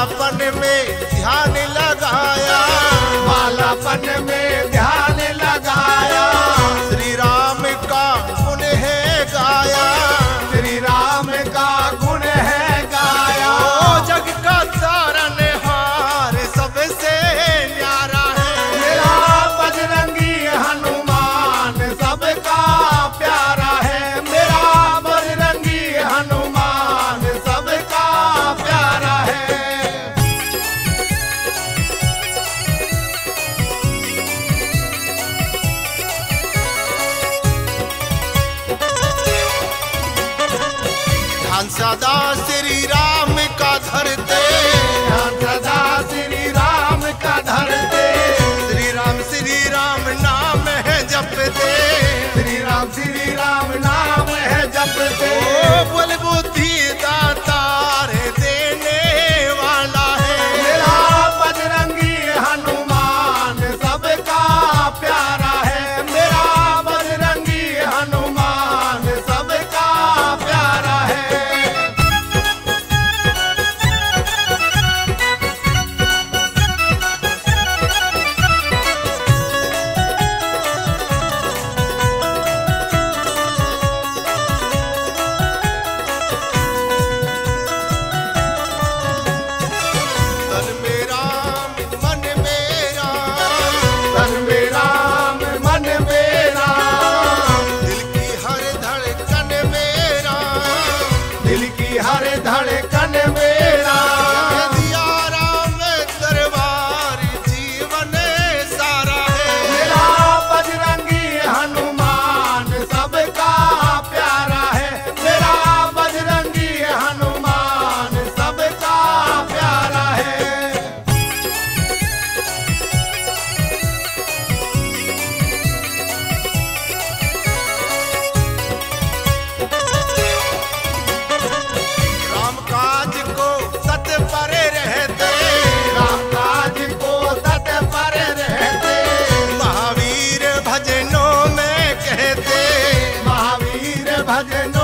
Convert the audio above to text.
मालापन में ध्यान लगाया, मालापन में ध्यान लगाया, श्री राम का गुण है गाया, श्री राम का गुण है गाया। ओ जग का सारन हार सबसे न्यारा है, मेरा बजरंगी हनुमान सबका प्यारा है, मेरा बजरंगी हनुमान सबका प्यारा है। सदा श्री राम का धरते, सदा श्री राम का धरते, श्री राम नाम है जपते, श्री राम नाम है जपते। ओ बोल बुद्धि दातार देने वाला है, मेरा बजरंगी हनुमान सबका प्यारा है, मेरा बजरंगी हनुमान सबका प्यारा है। I